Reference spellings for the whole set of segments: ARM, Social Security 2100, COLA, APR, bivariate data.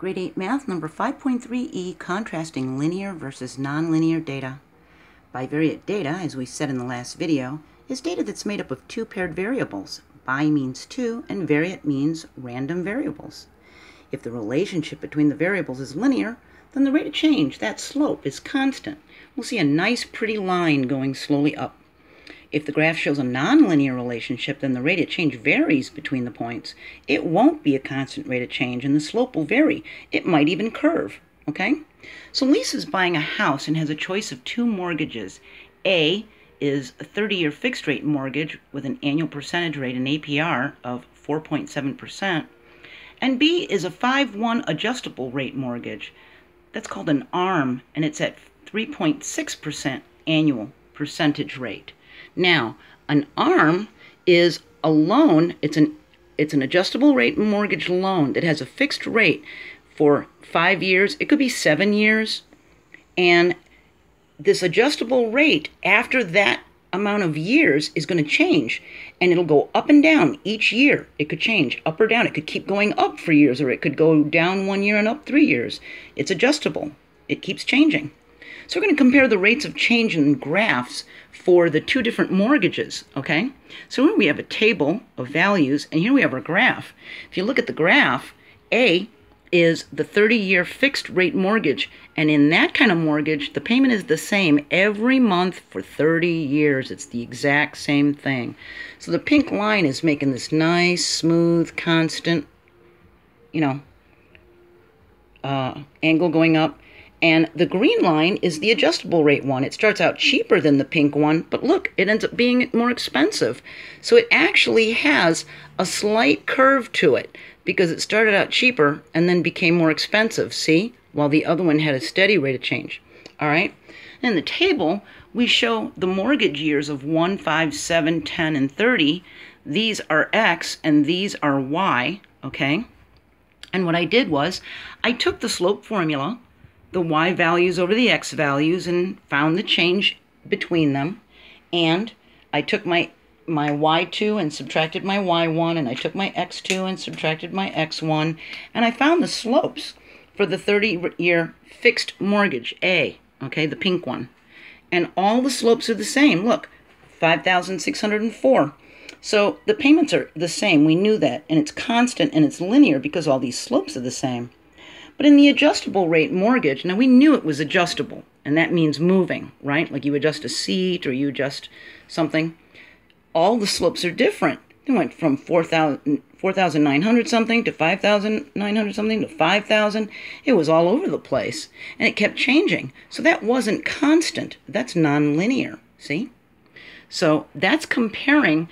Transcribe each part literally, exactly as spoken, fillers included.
Grade eight Math, number five point three E, Contrasting Linear versus Nonlinear Data. Bivariate data, as we said in the last video, is data that's made up of two paired variables. Bi means two, and variate means random variables. If the relationship between the variables is linear, then the rate of change, that slope, is constant. We'll see a nice, pretty line going slowly up. If the graph shows a nonlinear relationship, then the rate of change varies between the points. It won't be a constant rate of change, and the slope will vary. It might even curve, okay? So Lisa's buying a house and has a choice of two mortgages. A is a thirty-year fixed-rate mortgage with an annual percentage rate, an A P R, of four point seven percent, and B is a five one adjustable rate mortgage. That's called an A R M, and it's at three point six percent annual percentage rate. Now, an A R M is a loan, it's an, it's an adjustable rate mortgage loan that has a fixed rate for five years, it could be seven years, and this adjustable rate after that amount of years is going to change, and it'll go up and down each year. It could change up or down. It could keep going up for years, or it could go down one year and up three years. It's adjustable. It keeps changing. So we're going to compare the rates of change in graphs for the two different mortgages, okay? So here we have a table of values, and here we have our graph. If you look at the graph, A is the thirty-year fixed-rate mortgage, and in that kind of mortgage, the payment is the same every month for thirty years. It's the exact same thing. So the pink line is making this nice, smooth, constant, you know, uh, angle going up. And the green line is the adjustable rate one. It starts out cheaper than the pink one, but look, it ends up being more expensive. So it actually has a slight curve to it because it started out cheaper and then became more expensive, see? While the other one had a steady rate of change, all right? In the table, we show the mortgage years of one, five, seven, ten, and thirty. These are X and these are Y, okay? And what I did was I took the slope formula, the y values over the x values, and found the change between them. And I took my my y two and subtracted my y one, and I took my x two and subtracted my x one, and I found the slopes for the thirty-year fixed mortgage, A, okay, the pink one. And all the slopes are the same. Look, five thousand six hundred four. So the payments are the same. We knew that. And it's constant and it's linear because all these slopes are the same. But in the adjustable rate mortgage, now we knew it was adjustable, and that means moving, right? Like you adjust a seat or you adjust something. All the slopes are different. They went from four thousand nine hundred something to five thousand nine hundred something to five thousand. It was all over the place, and it kept changing. So that wasn't constant. That's nonlinear, see? So that's comparing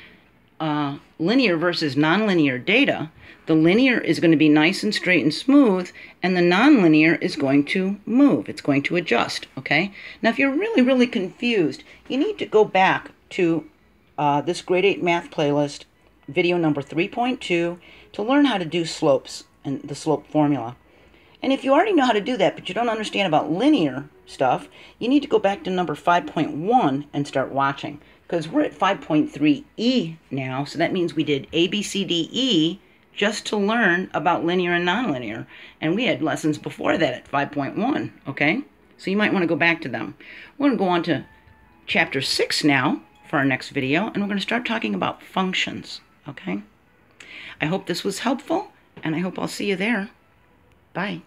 uh, linear versus nonlinear data. The linear is going to be nice and straight and smooth, and the nonlinear is going to move. It's going to adjust, okay? Now, if you're really, really confused, you need to go back to uh, this grade eight math playlist, video number three point two, to learn how to do slopes and the slope formula. And if you already know how to do that, but you don't understand about linear stuff, you need to go back to number five point one and start watching, because we're at five point three E now, so that means we did A, B, C, D, E, just to learn about linear and nonlinear. And we had lessons before that at five point one, okay? So you might want to go back to them. We're going to go on to chapter six now for our next video, and we're going to start talking about functions, okay? I hope this was helpful, and I hope I'll see you there. Bye.